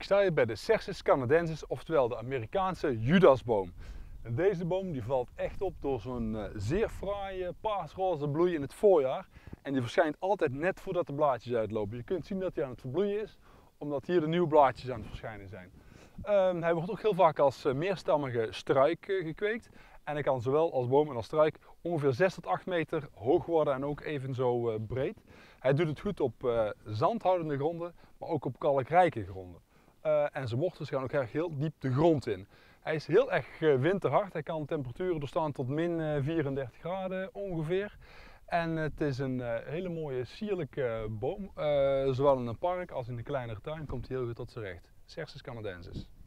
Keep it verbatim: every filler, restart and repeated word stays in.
Ik sta hier bij de Cercis canadensis, oftewel de Amerikaanse Judasboom. En deze boom die valt echt op door zo'n uh, zeer fraaie paarsroze bloei in het voorjaar. En die verschijnt altijd net voordat de blaadjes uitlopen. Je kunt zien dat hij aan het verbloeien is, omdat hier de nieuwe blaadjes aan het verschijnen zijn. Um, hij wordt ook heel vaak als uh, meerstammige struik uh, gekweekt. En hij kan zowel als boom en als struik ongeveer zes tot acht meter hoog worden en ook evenzo uh, breed. Hij doet het goed op uh, zandhoudende gronden, maar ook op kalkrijke gronden. Uh, en zijn wortels gaan ook erg heel diep de grond in. Hij is heel erg uh, winterhard. Hij kan temperaturen doorstaan tot min uh, vierendertig graden ongeveer. En het is een uh, hele mooie sierlijke boom. Uh, zowel in een park als in een kleinere tuin komt hij heel goed tot zijn recht. Cercis canadensis.